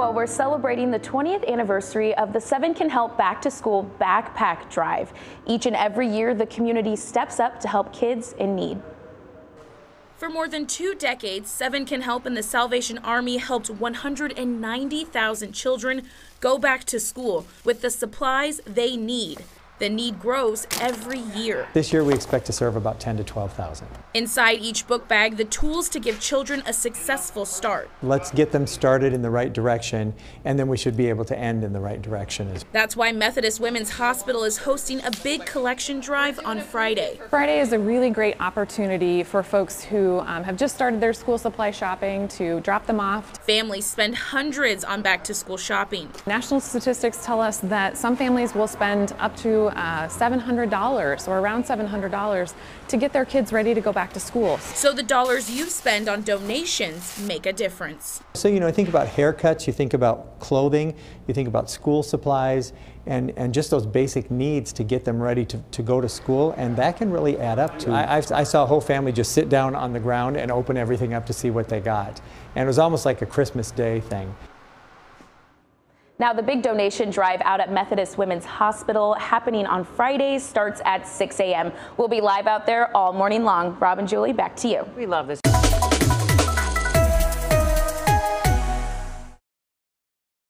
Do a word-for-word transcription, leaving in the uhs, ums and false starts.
Well, we're celebrating the twentieth anniversary of the Seven Can Help Back to School Backpack Drive. Each and every year, the community steps up to help kids in need. For more than two decades, Seven Can Help and the Salvation Army helped one hundred ninety thousand children go back to school with the supplies they need. The need grows every year. This year we expect to serve about ten to twelve thousand. Inside each book bag, the tools to give children a successful start. Let's get them started in the right direction, and then we should be able to end in the right direction. That's why Methodist Women's Hospital is hosting a big collection drive on Friday. Friday is a really great opportunity for folks who um, have just started their school supply shopping to drop them off. Families spend hundreds on back to school shopping. National statistics tell us that some families will spend up to Uh, seven hundred dollars or around seven hundred dollars to get their kids ready to go back to school. So the dollars you spend on donations make a difference. So, you know, I think about haircuts, you think about clothing, you think about school supplies, and, and just those basic needs to get them ready to, to go to school, and that can really add up to. I, I've, I saw a whole family just sit down on the ground and open everything up to see what they got, and it was almost like a Christmas Day thing. Now, the big donation drive out at Methodist Women's Hospital, happening on Fridays, starts at six A M We'll be live out there all morning long. Rob and Julie, back to you. We love this.